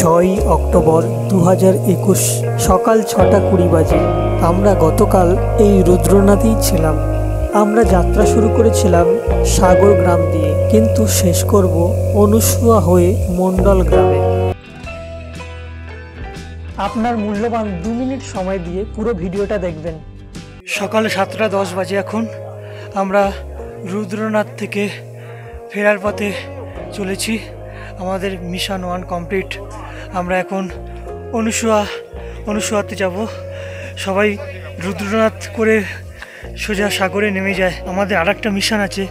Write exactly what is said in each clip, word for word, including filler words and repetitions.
ছয়ই অক্টোবর দু হাজার একুশ সকাল ছটা কুড়ি বাজে আমরা গতকাল এই রুদ্রনাথেই ছিলাম। আমরা যাত্রা শুরু করেছিলাম সাগর গ্রাম দিয়ে, কিন্তু শেষ করব অনুসূয়া হয়ে মণ্ডল গ্রামে। আপনার মূল্যবান দু মিনিট সময় দিয়ে পুরো ভিডিওটা দেখবেন। সকাল সাতটা দশ বাজে এখন আমরা রুদ্রনাথ থেকে ফেরার পথে চলেছি। আমাদের মিশন ওয়ান কমপ্লিট। আমরা এখন অনুসূয়া অনুসূয়াতে যাব। সবাই রুদ্রনাথ করে সোজা সাগরে নেমে যায়। আমাদের আর একটা মিশন আছে,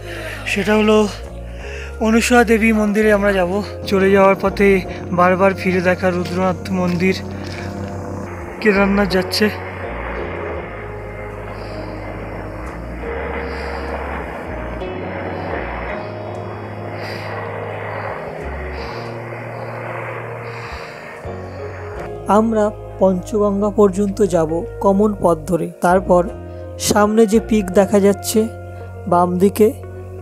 সেটা হলো অনুসূয়া দেবী মন্দিরে আমরা যাব। চলে যাওয়ার পথে বারবার ফিরে দেখা রুদ্রনাথ মন্দির কেদারনাথ যাচ্ছে। আমরা পঞ্চগঙ্গা পর্যন্ত যাব কমন পথ ধরে। তারপর সামনে যে পিক দেখা যাচ্ছে বাম দিকে,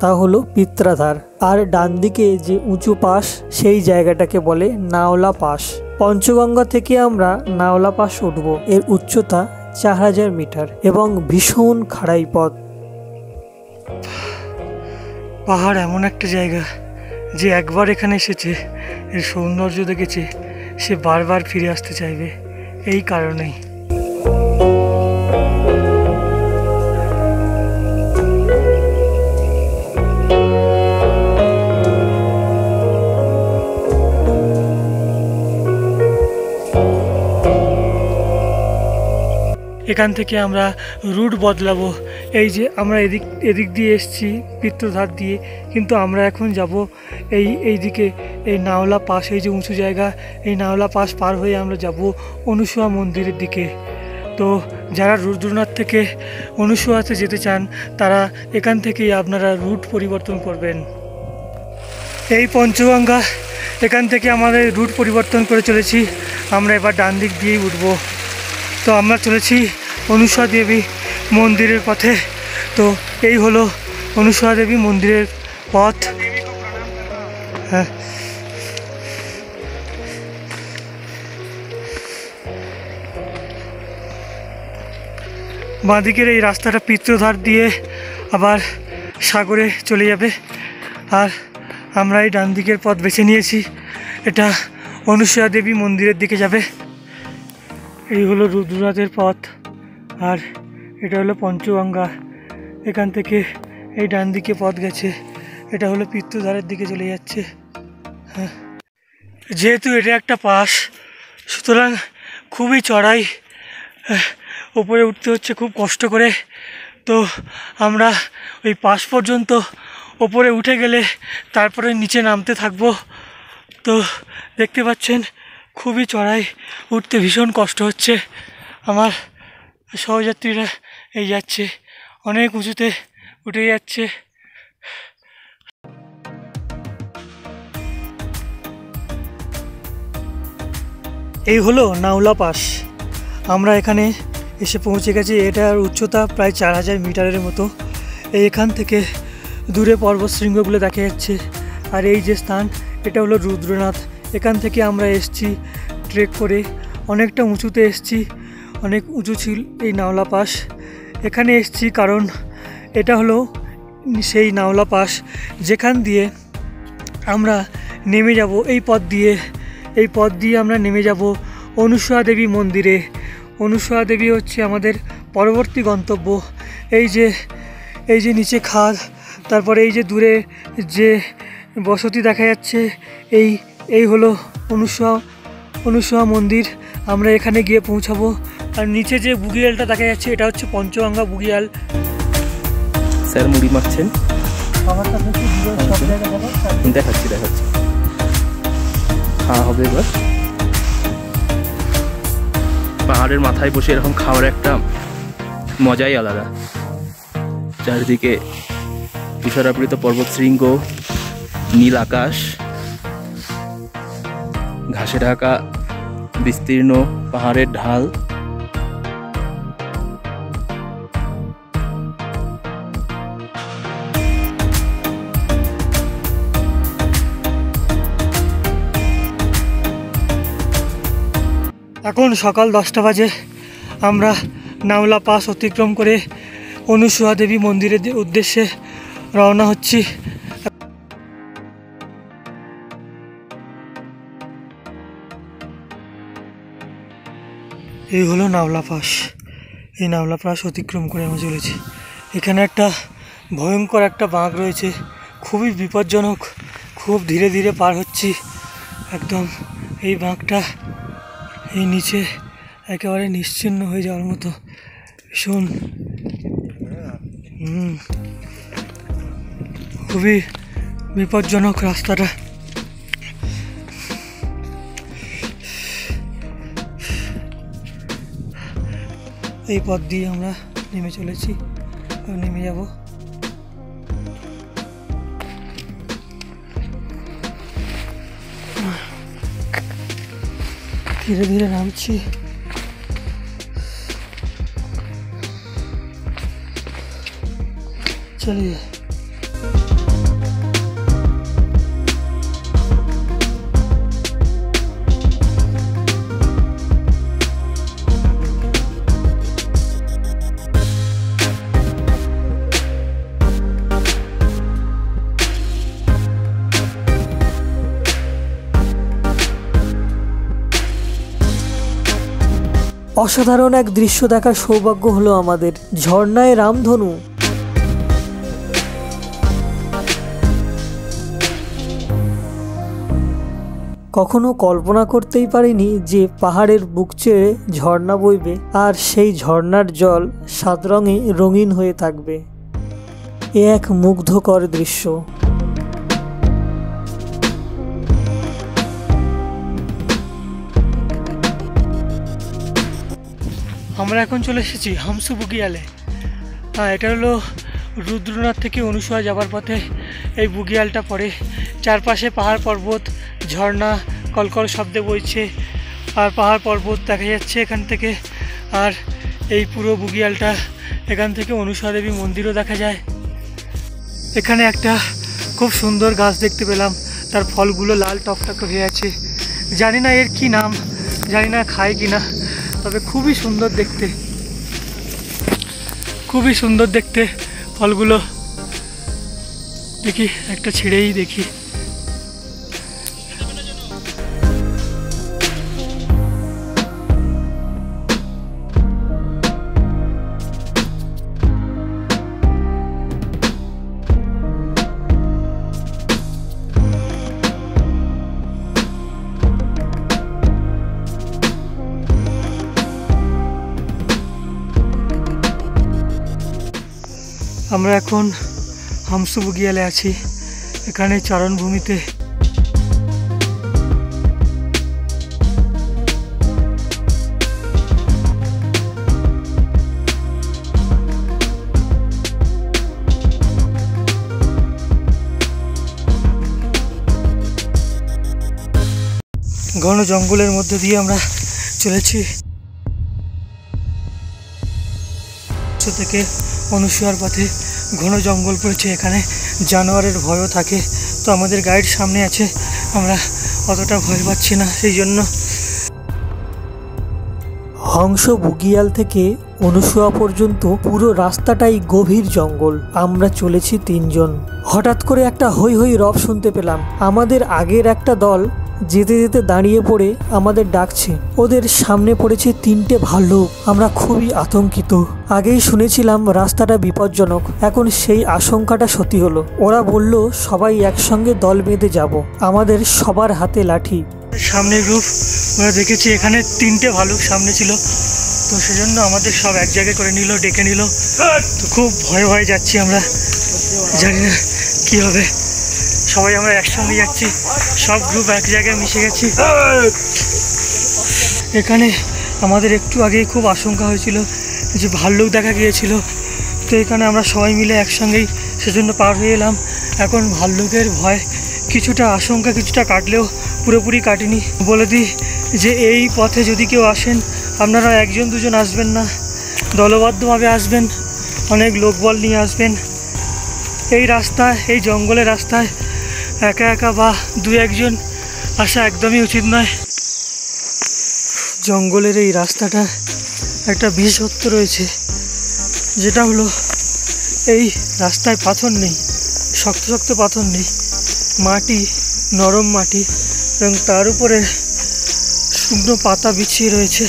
তা হলো পিত্রাধার, আর ডান দিকে যে উঁচু পাস সেই জায়গাটাকে বলে নাওলা পাস। পঞ্চগঙ্গা থেকে আমরা নাওলা পাস উঠব। এর উচ্চতা চার হাজার মিটার এবং ভীষণ খাড়াই পথ। পাহাড় এমন একটা জায়গা যে একবার এখানে এসেছে, এর সৌন্দর্য দেখেছে, সে বারবার ফিরে আসতে চাইবে। এই কারণেই এখান থেকে আমরা রুট বদলাবো। এই যে আমরা এদিক এদিক দিয়ে এসেছি পিত্রধার দিয়ে, কিন্তু আমরা এখন যাব এই এইদিকে এই নাওলা পাস, এই যে উঁচু জায়গা, এই নাওলা পাস পার হয়ে আমরা যাব অনুসূয়া মন্দিরের দিকে। তো যারা রুদ্রনাথ থেকে অনুসূয়াতে যেতে চান তারা এখান থেকেই আপনারা রুট পরিবর্তন করবেন। এই পঞ্চগঙ্গা, এখান থেকে আমাদের রুট পরিবর্তন করে চলেছি। আমরা এবার ডান দিক দিয়েই উঠবো। তো আমরা চলেছি অনুসূয়া দেবী মন্দিরের পথে। তো এই হলো অনুসূয়া দেবী মন্দিরের পথ। হ্যাঁ, বাঁ দিকের এই রাস্তাটা পিত্রধার দিয়ে আবার সাগরে চলে যাবে, আর আমরা এই ডান দিকের পথ বেছে নিয়েছি। এটা অনুসূয়া দেবী মন্দিরের দিকে যাবে। এই হলো রুদ্রনাথের পথ, আর এটা হলো পঞ্চগঙ্গা। এখান থেকে এই ডান দিকে পথ গেছে, এটা হলো পিত্রধারের দিকে চলে যাচ্ছে। হ্যাঁ, যেহেতু এটা একটা পাস, সুতরাং খুবই চড়াই, ওপরে উঠতে হচ্ছে খুব কষ্ট করে। তো আমরা ওই পাস পর্যন্ত ওপরে উঠে গেলে তারপরে নিচে নামতে থাকব। তো দেখতে পাচ্ছেন খুবই চড়াই, উঠতে ভীষণ কষ্ট হচ্ছে। আমার সহযাত্রীরা এই যাচ্ছে, অনেক উঁচুতে উঠে যাচ্ছে। এই হলো নাওলা পাস। আমরা এখানে এসে পৌঁছে গেছি। এটার উচ্চতা প্রায় চার হাজার মিটারের মতো। এইখান থেকে দূরে পর্বতশৃঙ্গগুলো দেখা যাচ্ছে। আর এই যে স্থান, এটা হলো রুদ্রনাথ। এখান থেকে আমরা এসেছি ট্রেক করে, অনেকটা উঁচুতে এসেছি। অনেক উঁচু ছিল এই নাওলা পাস। এখানে এসেছি কারণ এটা হলো সেই নাওলা পাস যেখান দিয়ে আমরা নেমে যাব। এই পথ দিয়ে এই পথ দিয়ে আমরা নেমে যাব অনুসূয়া দেবী মন্দিরে। অনুসূয়া দেবী হচ্ছে আমাদের পরবর্তী গন্তব্য। এই যে এই যে নিচে খাদ, তারপরে এই যে দূরে যে বসতি দেখা যাচ্ছে, এই এই হলো অনুসূয়া অনুসূয়া মন্দির। আমরা এখানে গিয়ে পৌঁছাবো। আর নিচে যে বুগিয়ালটা দেখা যাচ্ছে, এটা হচ্ছে পঞ্চগঙ্গা বুগিয়াল। স্যার মুড়ি মারছেন, দেখাচ্ছি দেখাচ্ছি খাওয়া হবে এবার। পাহাড়ের মাথায় বসে এরকম খাওয়ার একটা মজাই আলাদা। চারিদিকে তুষারাবৃত পর্বত শৃঙ্গ, নীল আকাশ, ঘাসে ঢাকা বিস্তীর্ণ পাহাড়ের ঢাল। এখন সকাল দশটা বাজে আমরা নাওলা পাস অতিক্রম করে অনুসূয়া দেবী মন্দিরের উদ্দেশ্যে রওনা হচ্ছি। এই হলো নাওলা পাস। এই নাওলা পাস অতিক্রম করে আমরা চলেছি। এখানে একটা ভয়ঙ্কর একটা বাঁক রয়েছে, খুবই বিপজ্জনক। খুব ধীরে ধীরে পার হচ্ছি। একদম এই বাঁকটা এই নিচে একেবারে নিশ্চিহ্ন হয়ে যাওয়ার মতো। ভীষণ হুম খুবই বিপজ্জনক রাস্তাটা। এই পথ দিয়ে আমরা নেমে চলেছি, নেমে যাব। ধীরে ধীরে নামছি। চলিয়ে অসাধারণ এক দৃশ্য দেখার সৌভাগ্য হলো আমাদের। ঝর্ণায় রামধনু, কখনো কল্পনা করতেই পারিনি যে পাহাড়ের বুক চেয়ে ঝর্ণা বইবে আর সেই ঝর্ণার জল সাত রঙে রঙিন হয়ে থাকবে। এ এক মুগ্ধকর দৃশ্য। আমরা এখন চলে এসেছি হান্স বুগিয়ালে। হ্যাঁ, এটা হলো রুদ্রনাথ থেকে অনুসূয়া যাবার পথে এই বুগিয়ালটা পড়ে। চারপাশে পাহাড় পর্বত, ঝর্ণা কলকল শব্দে বইছে আর পাহাড় পর্বত দেখা যাচ্ছে এখান থেকে। আর এই পুরো বুগিয়ালটা, এখান থেকে অনুসূয়া দেবী মন্দিরও দেখা যায়। এখানে একটা খুব সুন্দর গাছ দেখতে পেলাম, তার ফলগুলো লাল টকটক হয়ে আছে। জানি না এর কি নাম, জানি না খায় কি না, তবে খুবই সুন্দর দেখতে, খুবই সুন্দর দেখতে ফলগুলো। দেখি একটা ছিঁড়েই দেখি। আমরা এখন হান্স বুগিয়ালে আছি। এখানে চারণভূমিতে ঘন জঙ্গলের মধ্যে দিয়ে আমরা চলেছি। থেকে অনুসূয়ার পথে ঘন জঙ্গল পড়েছে, এখানে জানোয়ারের ভয়ও থাকে। তো আমাদের গাইড সামনে আছে, আমরা অতটা ভয় পাচ্ছি না। সেই জন্য হান্স বুগিয়াল থেকে অনুসূয়া পর্যন্ত পুরো রাস্তাটাই গভীর জঙ্গল। আমরা চলেছি তিনজন। হঠাৎ করে একটা হৈ হৈ রব শুনতে পেলাম। আমাদের আগের একটা দল যেতে যেতে দাঁড়িয়ে পড়ে আমাদের ডাকছে। ওদের সামনে পড়েছে তিনটে ভাল্লুক। আমরা খুবই আতঙ্কিত। আগেই শুনেছিলাম রাস্তাটা বিপজ্জনক, এখন সেই আশঙ্কাটা সত্যি হলো। ওরা বলল সবাই একসঙ্গে দল বেঁধে যাব। আমাদের সবার হাতে লাঠি। সামনে গ্রুপ, ওরা দেখেছি এখানে তিনটে ভাল্লুক সামনে ছিল, তো সেজন্য আমাদের সব এক জায়গায় করে নিল, ডেকে নিল। তো খুব ভয়ে ভয়ে যাচ্ছি আমরা, জানি না কি হবে। সবাই আমরা একসঙ্গে যাচ্ছি, সব গ্রুপ এক জায়গায় মিশে গেছি। এখানে আমাদের একটু আগেই খুব আশঙ্কা হয়েছিল যে ভাল্লুক দেখা গিয়েছিল, তো এখানে আমরা সবাই মিলে একসঙ্গেই সেজন্য পার হয়ে এলাম। এখন ভাল্লুকের ভয় কিছুটা, আশঙ্কা কিছুটা কাটলেও পুরোপুরি কাটেনি। বলে দিই যে এই পথে যদি কেউ আসেন, আপনারা একজন দুজন আসবেন না, দলবদ্ধভাবে আসবেন, অনেক লোকবল নিয়ে আসবেন। এই রাস্তায়, এই জঙ্গলের রাস্তায় একা একা বা দু একজন আসা একদমই উচিত নয়। जंगलेर ये रास्ताटा एकटा विशेषत्व रयेछे जेटा हलो एई रास्ताय पाथर नेई, शक्त शक्त पाथर नेई, माटी नरम माटी एबं तार उपरे शुकनो पाता बिछिये रयेछे।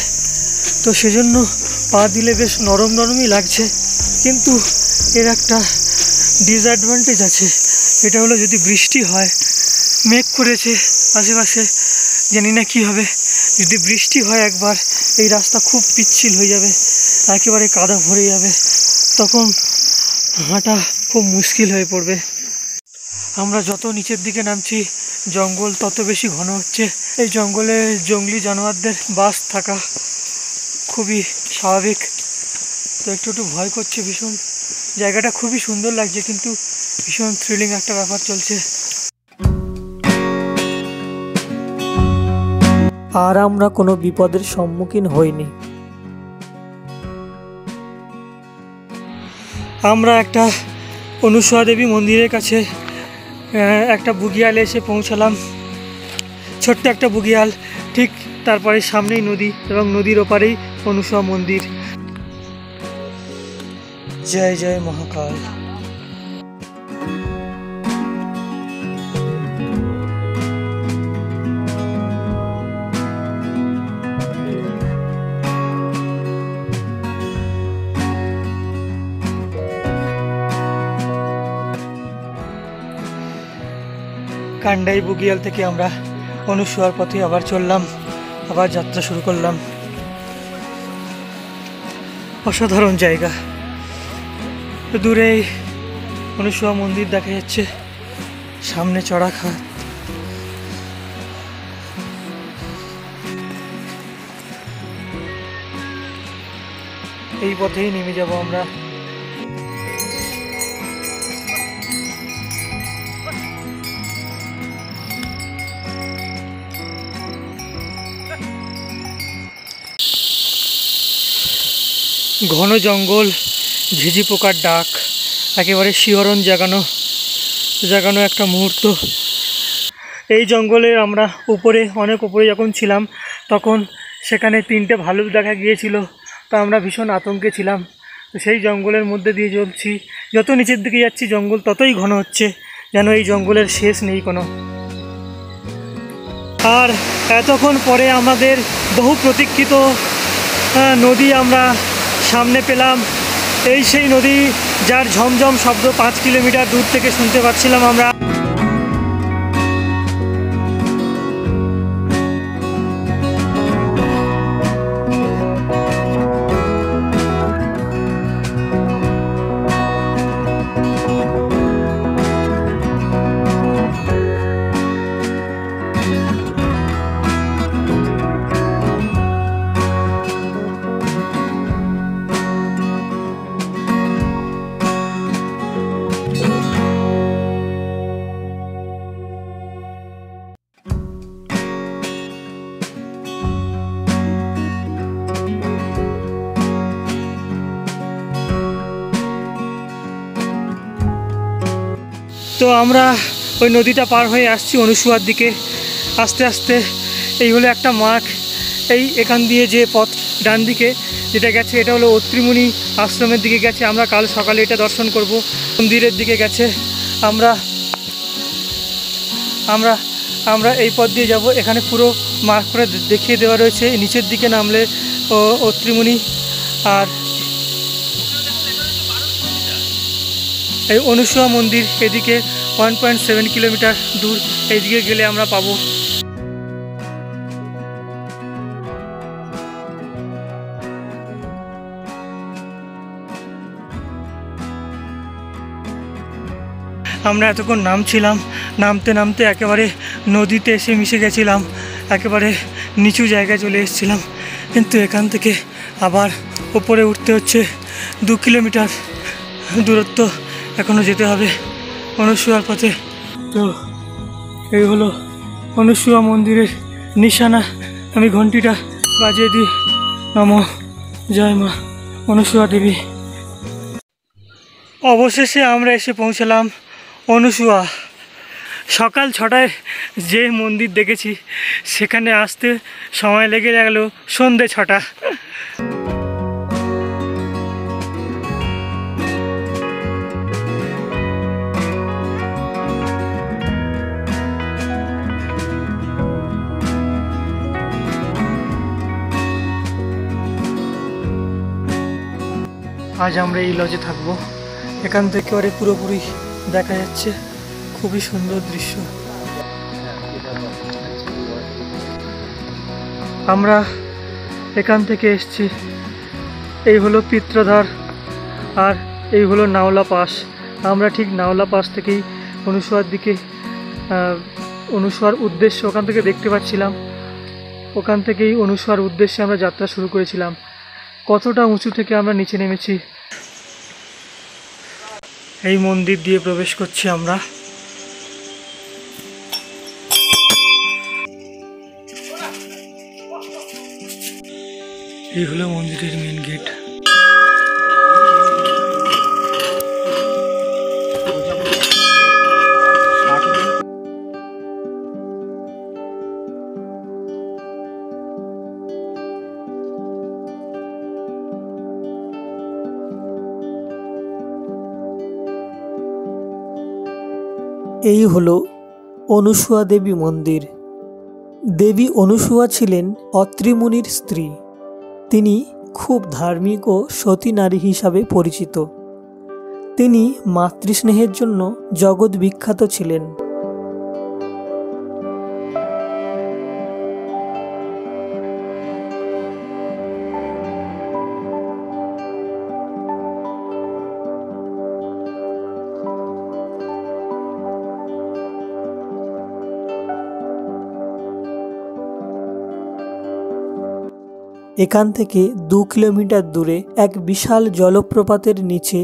तो सेजोन्नो पा दिले बेश नरम नरमई लागछे, किन्तु एर एकटा डिसएडभान्टेज आछे। एटा हलो जदि बृष्टि हय, मेघ करेछे आशेपाशे, जानि ना कि हबे। यदि बृष्टि है एक बार ये रास्ता खूब पिछिल हो जाए, एकेबारे कादा भरे जाए, तखन हाँटा खूब मुश्किल हो पड़े। आमरा जतो नीचेर दिके नामछि जंगल तत बेशी घन होच्छे। ये जंगले जंगली जानोयारदेर बास थाका खूबी स्वाभाविक। तो एकटु एकटु भय करछे भीषण। जायगाटा खूबी सुंदर लागछे किन्तु भीषण थ्रिलिंग एकटा ब्यापार चलछे। আর আমরা কোনো বিপদের সম্মুখীন হইনি। আমরা একটা অনুসূয়া দেবী মন্দিরের কাছে একটা বুগিয়ালে এসে পৌঁছালাম। ছোট্ট একটা বুগিয়াল, ঠিক তারপরে সামনেই নদী এবং নদীর ওপারেই অনুসূয়া মন্দির। জয় জয় মহাকাল। कांडाई बुगियाल थेके आमरा अनुसुयार पथे आबार चललाम, आबार यात्रा शुरू करलाम। असाधारण जायगा। तो दूरे अनुसुया मंदिर देखा जाच्छे, सामने चड़ा खात। एई पथेई नेमे जाबो आमरा। घन जंगल, झिझि पोकार डाक, एकेबारे शिहरण जागानो जागानो एक मुहूर्त। ये जंगले आमरा ऊपरे अनेक ऊपरे जखन छिलाम तखन सेखाने तीनटे भालुक देखा गियेछिलो। तो आमरा भीषण आतंके छिलाम। तो सेई जंगलेर मध्य दिये चलछि, जत निचेर दिके जाच्छी जंगल ततई घन होच्छे, जेनो एई जंगलेर शेष नेई कोनो। आर एतक्षण परे आमादेर बहु प्रतीक्षित नदी आमरा सामने पेलाम। एई सेई नदी जार झमझम शब्द पाँच किलोमीटर दूर थेके सुनते पाच्छिलाम आमरा। तो आमरा ओई नदीटा पार होये आसछि अनुसुयार दिके आस्ते आस्ते। एई हलो एकटा मार्ग, एई एखान दिये जे पथ डान दिके जेटा गेछे एटा हलो अत्रि मुनि आश्रमेर दिके गेछे। आमरा काल सकाले एटा दर्शन करब। मंदिरेर दिके गेछे आमरा आमरा आमरा एई पथ दिये जाब। एखाने पुरो मार्ग करे देखिये देवा रयेछे। निचेर दिके नामले अत्रि मुनि आर अनुसुया मंदिर एदिके वन पॉइंट सेवन किलोमीटर दूर एदिके गेले आमरा पाबो। आमरा एतक्षण नामछिलाम, नामते नामते एकेबारे नदीते एसे मिशे गेछिलाम, एकेबारे निचू जायगाय चले एसेछिलाम। किन्तु एखान थेके आबार उपरे उठते हच्छे, दो किलोमीटर दूरत्व एखोनो जेते हबे अनुसुयार पथे। तो एई हलो अनुसुया मंदिरेर निशाना। आमि घंटीटा बाजिये दिई। नमो जय मा अनुसुया देवी। अवशेषे आमरा एसे पौंछालाम अनुसुया। सकाल छटाय जे मंदिर देखेছি সেখানে আসতে समय लेगे গেল সন্ধ্যে ছটা। आज हमें ये लजे थकब एखान पुरोपुरी देखा जा खूबी सुंदर दृश्य। हमारा एखान हलो पित्रधार और ये हलो नावला पास। हमें ठीक नावला पास के अनुसूयार दिखे अनुसूयार उद्देश्य ओखान देखते पाच्छिलाम। ओखान अनुसूयार उद्देश्य हमें यात्रा शुरू करेछिलाम। कतटा उंचू थेके आमरा नीचे नेमेछि এই मंदिर दिए प्रवेश करछि आमरा। এই হলো मंदिर मेन गेट। এই হলো অনুসূয়া দেবী মন্দির। দেবী অনুসূয়া ছিলেন অত্রি মুনির স্ত্রী। তিনি খুব ধার্মিক ও সতী নারী হিসাবে পরিচিত। তিনি মাতৃস্নেহের জন্য জগৎ বিখ্যাত ছিলেন। एखान थेके दो किलोमीटर दूरे एक विशाल जलप्रपातेर नीचे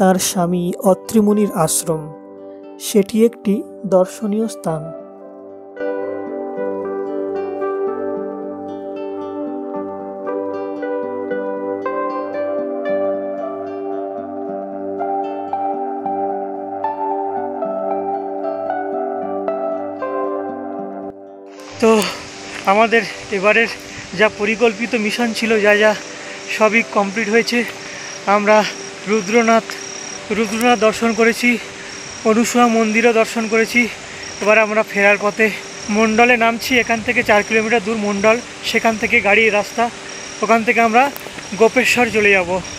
तार स्वामी अत्रि मुनिर आश्रम। सेटी एकटी दर्शनीय स्थान। तो आमादेर एबारेर जा परिकल्पित मिशन छिलो जा जा सबई कमप्लीट होयेछे। आमरा रुद्रनाथ रुद्रनाथ दर्शन करेছি, অনুসূয়া मंदिरों दर्शन करेছি। एबार आमरा फेरार पथे मंडले नामছি। एखान থেকে चार किलोमीटर दूर मंडल। सेखान থেকে गाड़ी रास्ता। ओखान থেকে आमरा गोपेश्वर चले जाबो।